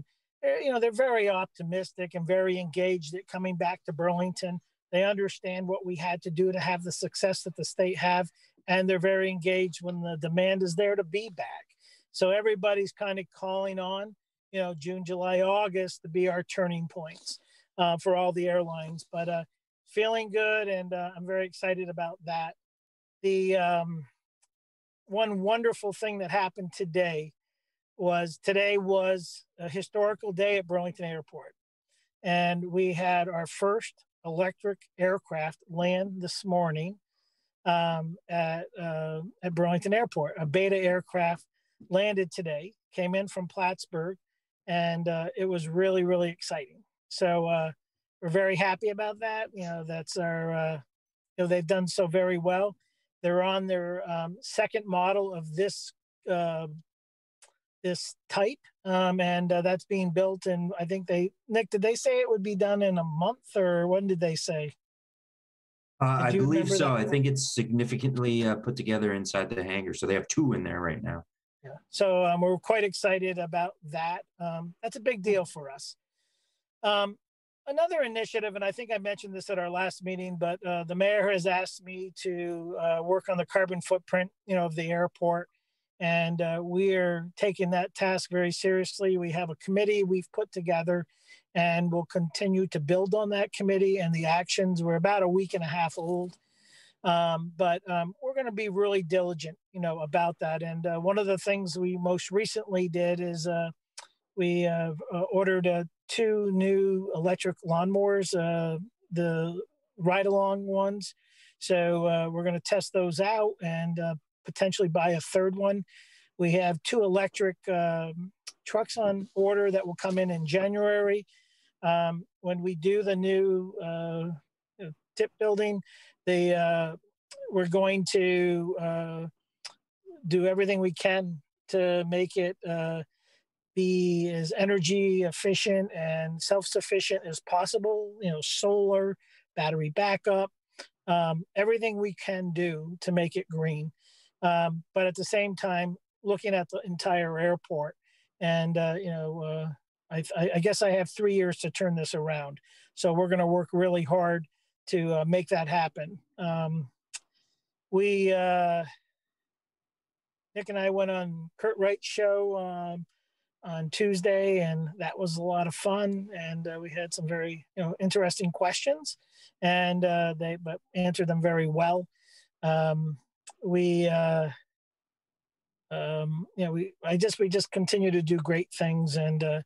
you know, they're very optimistic and very engaged at coming back to Burlington. They understand what we had to do to have the success that the state have, and they're very engaged when the demand is there to be back. So everybody's kind of calling on, you know, June, July, August to be our turning points uh, for all the airlines. But uh, feeling good, and uh, I'm very excited about that. The um, one wonderful thing that happened today was today was a historical day at Burlington Airport. And we had our first electric aircraft land this morning um, at, uh, at Burlington Airport, a Beta aircraft. Landed today, came in from Plattsburgh, and uh, it was really, really exciting. So uh, we're very happy about that. You know, that's our, uh, you know, they've done so very well. They're on their um, second model of this uh, this type, um, and uh, that's being built. And I think they, Nick, did they say it would be done in a month, or when did they say? Uh, I believe so. I think it's significantly uh, put together inside the hangar. So they have two in there right now. Yeah. So um, we're quite excited about that. Um, that's a big deal for us. Um, another initiative, and I think I mentioned this at our last meeting, but uh, the mayor has asked me to uh, work on the carbon footprint, you know, of the airport. And uh, we are taking that task very seriously. We have a committee we've put together, and we'll continue to build on that committee and the actions. We're about a week and a half old, um, but um, we're going to be really diligent, you know, about that. And uh, one of the things we most recently did is uh, we uh, ordered uh, two new electric lawnmowers, uh, the ride-along ones. So uh, we're going to test those out and uh, potentially buy a third one. We have two electric uh, trucks on order that will come in in January. Um, when we do the new uh, TIP building, the, uh, we're going to uh, do everything we can to make it uh, be as energy efficient and self-sufficient as possible, you know, solar, battery backup, um, everything we can do to make it green. Um, but at the same time, looking at the entire airport, and uh, you know, uh, I, I guess I have three years to turn this around. So we're going to work really hard to uh, make that happen. Um, we, uh, Nick and I went on Kurt Wright's show um, on Tuesday, and that was a lot of fun. And uh, we had some very, you know, interesting questions, and uh, they but answered them very well. Um, we uh um you know we i just we just continue to do great things, and uh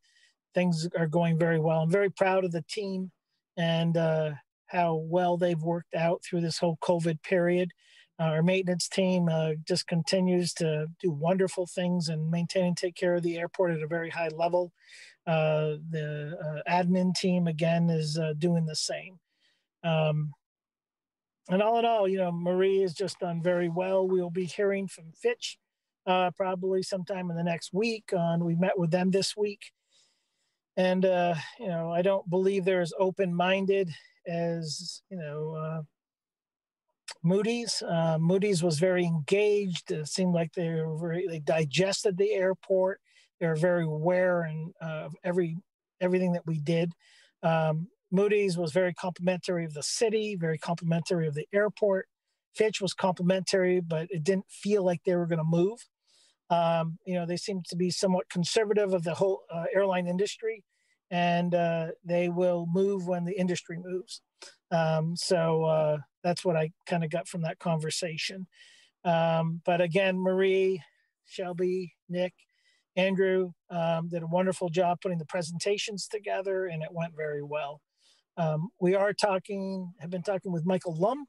things are going very well. I'm very proud of the team and uh how well they've worked out through this whole COVID period. Uh, our maintenance team uh, just continues to do wonderful things and maintain and take care of the airport at a very high level. Uh the uh, admin team again is uh, doing the same. um And all in all, you know, Marie has just done very well. We'll be hearing from Fitch uh, probably sometime in the next week. On, we met with them this week. And, uh, you know, I don't believe they're as open-minded as, you know, uh, Moody's. Uh, Moody's was very engaged. It seemed like they, were very, they digested the airport. They were very aware and, uh, of every, everything that we did. Um, Moody's was very complimentary of the city, very complimentary of the airport. Fitch was complimentary, but it didn't feel like they were going to move. Um, you know, they seem to be somewhat conservative of the whole uh, airline industry, and uh, they will move when the industry moves. Um, so uh, that's what I kind of got from that conversation. Um, but again, Marie, Shelby, Nick, Andrew um, did a wonderful job putting the presentations together, and it went very well. Um, we are talking, have been talking with Michael Lum,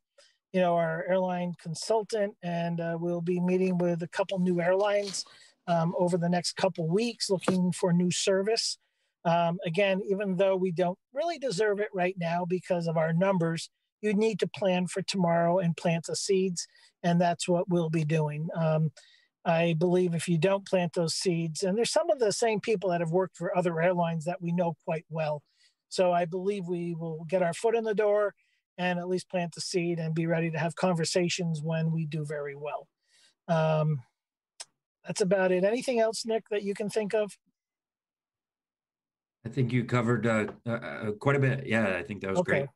you know, our airline consultant, and uh, we'll be meeting with a couple new airlines um, over the next couple weeks, looking for new service. Um, again, even though we don't really deserve it right now because of our numbers, you need to plan for tomorrow and plant the seeds, and that's what we'll be doing. Um, I believe if you don't plant those seeds, and there's some of the same people that have worked for other airlines that we know quite well. So I believe we will get our foot in the door and at least plant the seed and be ready to have conversations when we do very well. Um, that's about it. Anything else, Nick, that you can think of? I think you covered uh, uh, quite a bit. Yeah, I think that was okay. Great.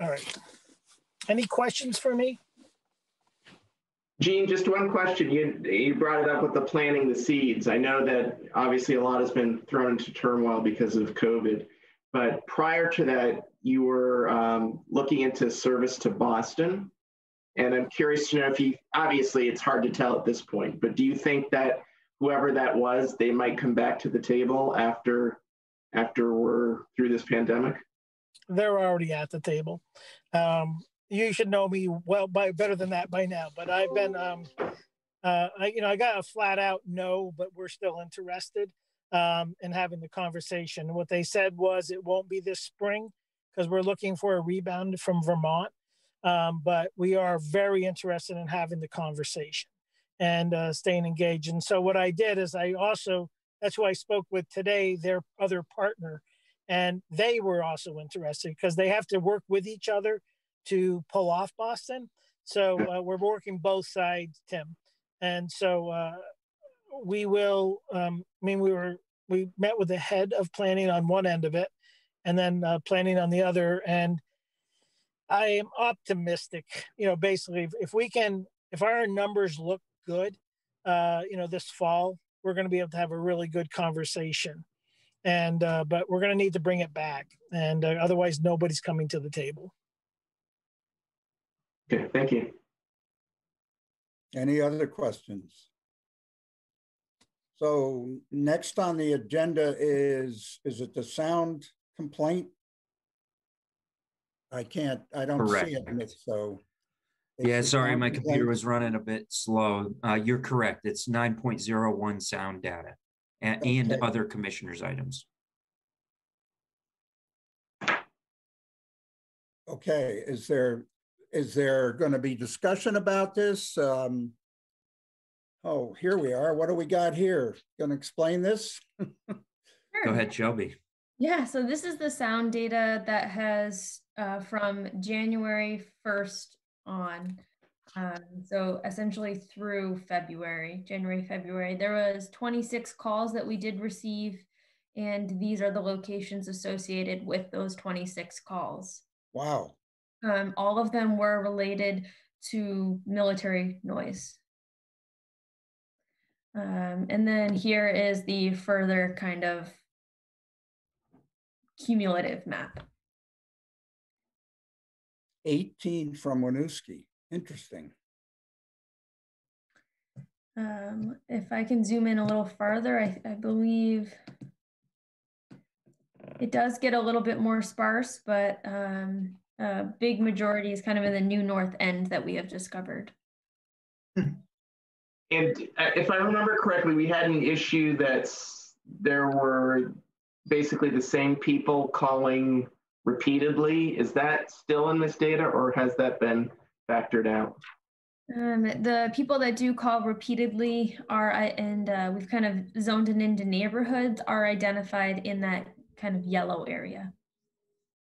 All right. Any questions for me? Gene, just one question. You, you brought it up with the planting the seeds. I know that obviously a lot has been thrown into turmoil because of COVID. But prior to that, you were um, looking into service to Boston. And I'm curious to know if you, obviously it's hard to tell at this point, but do you think that whoever that was, they might come back to the table after, after we're through this pandemic? They're already at the table. Um, you should know me well, by, better than that by now, but I've been, um, uh, I, you know, I got a flat out no, but we're still interested. Um, and having the conversation. What they said was it won't be this spring because we're looking for a rebound from Vermont, um, but we are very interested in having the conversation and uh, staying engaged. And so what I did is I also, that's who I spoke with today, their other partner, and they were also interested because they have to work with each other to pull off Boston. So uh, we're working both sides, Tim. And so uh, we will, um, I mean, we were, we met with the head of planning on one end of it, and then uh, planning on the other. And I am optimistic, you know, basically if, if we can, if our numbers look good, uh, you know, this fall, we're going to be able to have a really good conversation. And, uh, but we're going to need to bring it back. And uh, otherwise, nobody's coming to the table. Okay, thank you. Any other questions? So next on the agenda is, is it the sound complaint? I can't, I don't correct. see it, so. Yeah, sorry, my complaint. computer was running a bit slow. Uh, you're correct, it's nine point oh one sound data and, okay. and other commissioners' items. Okay, is there, is there gonna be discussion about this? Um, Oh, here we are. What do we got here? Going to explain this? Sure. Go ahead, Shelby. Yeah, so this is the sound data that has uh, from January first on. Um, so essentially through February, January, February, there was twenty-six calls that we did receive, and these are the locations associated with those twenty-six calls. Wow. Um, all of them were related to military noise. Um, and then here is the further kind of cumulative map. eighteen from Winooski. Interesting. Um, if I can zoom in a little further, I, I believe it does get a little bit more sparse, but um, a big majority is kind of in the New North End that we have discovered. And if I remember correctly, we had an issue that there were basically the same people calling repeatedly. Is that still in this data, or has that been factored out? Um, the people that do call repeatedly are, and uh, we've kind of zoned it into neighborhoods, are identified in that kind of yellow area.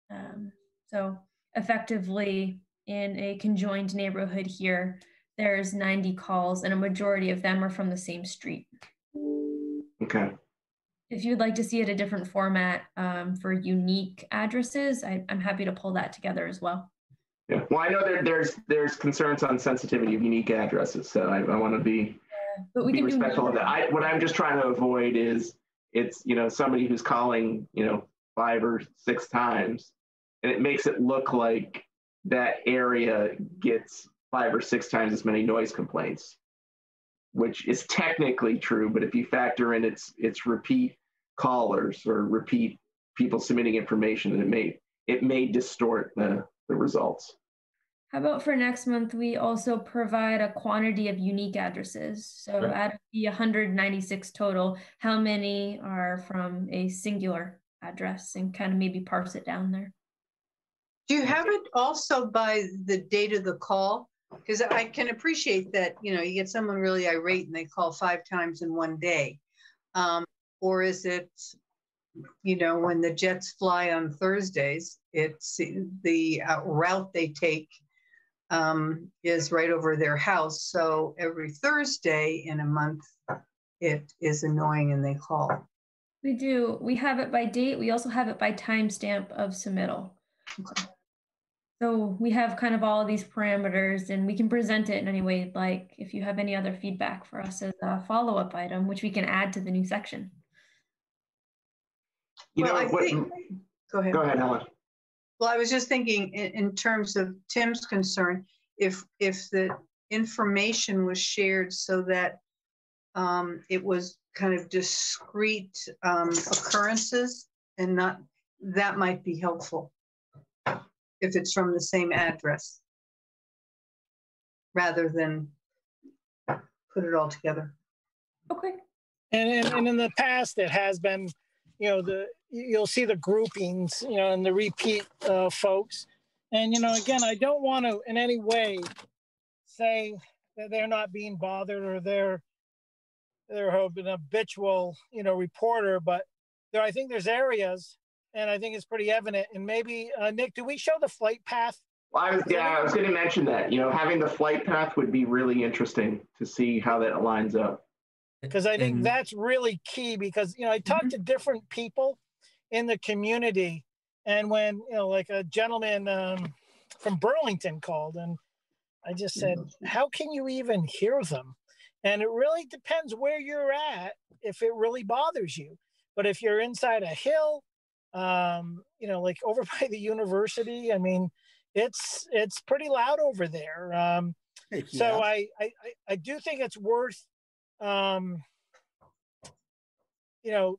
Um, so effectively in a conjoined neighborhood here, there's ninety calls, and a majority of them are from the same street. Okay. If you'd like to see it a different format um, for unique addresses, I, I'm happy to pull that together as well. Yeah. Well, I know there, there's there's concerns on sensitivity of unique addresses, so I, I want to be, yeah, but we be can respectful of that. I, what I'm just trying to avoid is it's you know somebody who's calling you know five or six times, and it makes it look like that area gets five or six times as many noise complaints, which is technically true, but if you factor in its its repeat callers or repeat people submitting information, then it may it may distort the, the results. How about for next month, we also provide a quantity of unique addresses. So right. out of the one hundred ninety-six total, how many are from a singular address, and kind of maybe parse it down there. Do you have it also by the date of the call? Because I can appreciate that, you know, you get someone really irate and they call five times in one day. Um, or is it, you know, when the jets fly on Thursdays, it's the uh, route they take um, is right over their house. So every Thursday in a month, it is annoying and they call. We do. We have it by date. We also have it by timestamp of submittal. Okay. So we have kind of all of these parameters, and we can present it in any way, like if you have any other feedback for us as a follow-up item, which we can add to the new section. You well, know, I what, think, go ahead. Go ahead, Helen. Well, I was just thinking in, in terms of Tim's concern, if, if the information was shared so that um, it was kind of discrete um, occurrences and not, that might be helpful. If it's from the same address, rather than put it all together. Okay. And in, and in the past, it has been, you know, the you'll see the groupings, you know, and the repeat uh, folks. And, you know, again, I don't want to in any way say that they're not being bothered or they're, they're an habitual, you know, reporter, but there, I think there's areas. And I think it's pretty evident. And maybe, uh, Nick, do we show the flight path? Well, I was, yeah, I was going to mention that. You know, having the flight path would be really interesting to see how that aligns up. Because I think mm-hmm. that's really key. Because you know, I talked mm-hmm. to different people in the community, and when you know, like a gentleman um, from Burlington called, and I just said, mm-hmm. "How can you even hear them?" And it really depends where you're at, if it really bothers you. But if you're inside a hill, um, you know, like over by the university, I mean, it's it's pretty loud over there. Um, yeah. So I, I, I do think it's worth, um, you know,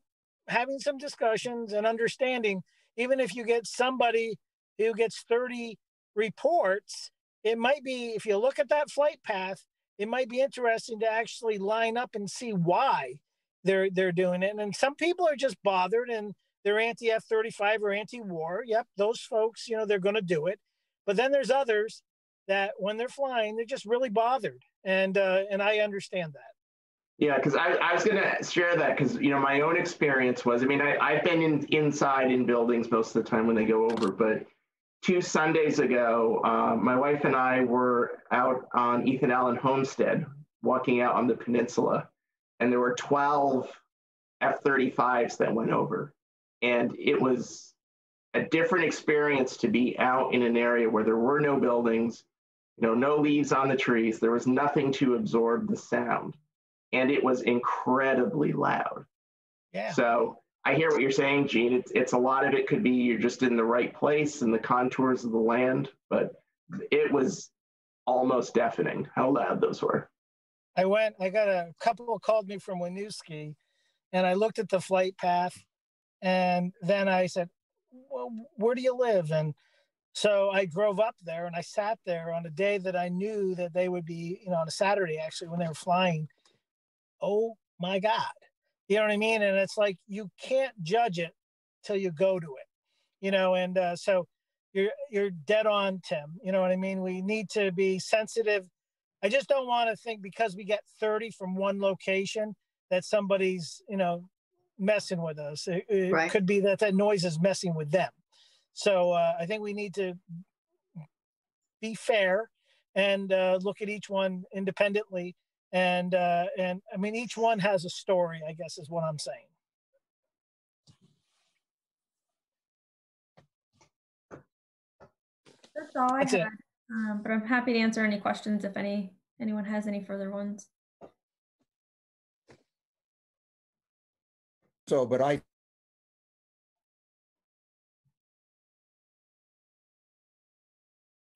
having some discussions and understanding, even if you get somebody who gets thirty reports, it might be, if you look at that flight path, it might be interesting to actually line up and see why they're they're doing it. And, and some people are just bothered and they're anti F thirty-five or anti-war. Yep, those folks, you know, they're going to do it. But then there's others that when they're flying, they're just really bothered. And uh, and I understand that. Yeah, because I, I was going to share that because, you know, my own experience was, I mean, I, I've been in, inside in buildings most of the time when they go over, but two Sundays ago, uh, my wife and I were out on Ethan Allen Homestead, walking out on the peninsula, and there were twelve F thirty-fives that went over. And it was a different experience to be out in an area where there were no buildings, you know, no leaves on the trees, there was nothing to absorb the sound. And it was incredibly loud. Yeah. So I hear what you're saying, Gene. It's, it's a lot of it could be you're just in the right place and the contours of the land, but it was almost deafening how loud those were. I went, I got a couple called me from Winooski, and I looked at the flight path, and then I said, well, where do you live? And so I drove up there and I sat there on a day that I knew that they would be, you know, on a Saturday actually when they were flying. Oh my God. You know what I mean? And it's like, you can't judge it till you go to it, you know? And uh, so you're, you're dead on, Tim. You know what I mean? We need to be sensitive. I just don't want to think because we get thirty from one location that somebody's, you know, messing with us. It, it right. could be that that noise is messing with them. So uh, I think we need to be fair and uh, look at each one independently. And, uh, and I mean, each one has a story, I guess, is what I'm saying. That's all I had, um, but I'm happy to answer any questions if any anyone has any further ones. So, but I...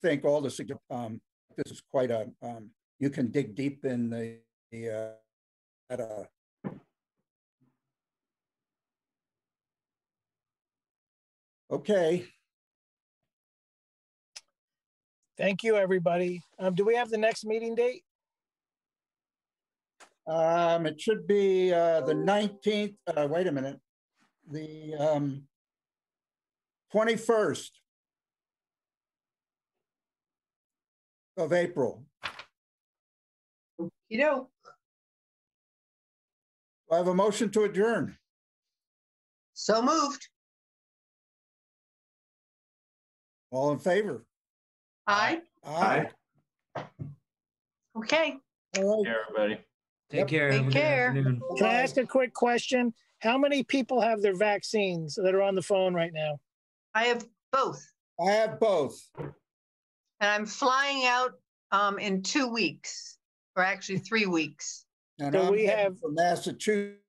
think all this, um, this is quite a... Um, you can dig deep in the, the uh, at a, okay. Thank you, everybody. Um, do we have the next meeting date? Um, it should be uh, the nineteenth, uh, wait a minute, the um, twenty-first of April. You know, I have a motion to adjourn. So moved. All in favor? Aye. Aye. Aye. Okay. All right. Take care, everybody. Take yep. care. Take care. Can I ask a quick question? How many people have their vaccines that are on the phone right now? I have both. I have both. And I'm flying out um, in two weeks. Or actually three weeks. And so I'm we have from Massachusetts.